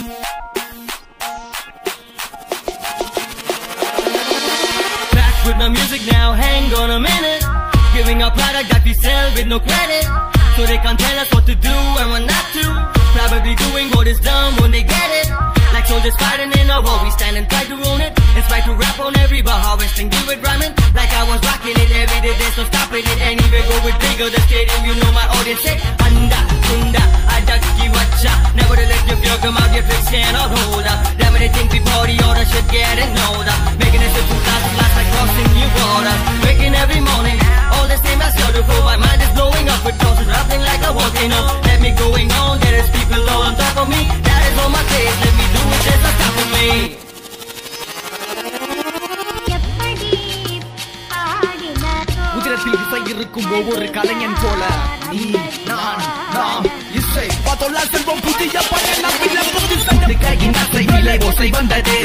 Back with my music now, hang on a minute. Giving our product that we sell with no credit, so they can't tell us what to do and what not to. Probably doing what is dumb when they get it. Like soldiers fighting in a war, we stand and try to own it. Inspired to rap on every bar, harvesting you with rhyming. Like I was rocking it every day, there's no stopping it. Anyway, go with bigger the stadium, you know my audience said Anda, Kunda, Adaki, Wacha. Never to let your fear come out, your tricks cannot hold up. Damn it, I think we body order should get it, know that. Making it to last like crossing new borders. Waking every morning, all the same as your before. My mind is blowing up with thoughts, rapping like a volcano. Let me going on, there is people all on top of me. That is all my case, let me do it, there's no stopping me. ஒவ்வொரு கலைஞன் போல நீ நான் நாம் இசை பதோலா செல்வம் புதிய பயணம் விலங்குதின் அசை விலை ஓசை வந்தது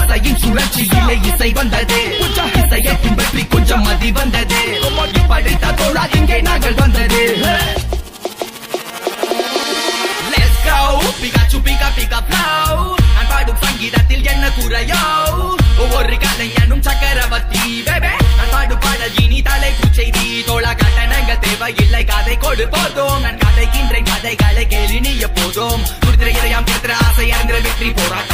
ஓசையின் சுழற்சி விலை இசை வந்தது கொஞ்சம் இசையை பின்பற்றி கொஞ்சம் மதி வந்தது படித்த தோழா இங்கே நாங்கள் வந்தது Let's go Pikachu pika pika flow நான் பாடும் சங்கீதத்தில் என்ன குறையோ ஒவ்வொரு கலைஞனும் சக்கரவர்த்தி பேபே நான் பாடும் பாடல் இனி தலை பூச்செய்தி இல்லை கதை கொடு போதும் நான் கதைக்கின்றேன் கதைகளை கேளி நீ எப்போதும் குடுத்திர இறையாம் கேத்திர ஆசை அந்திர வெற்றி போராட்டம்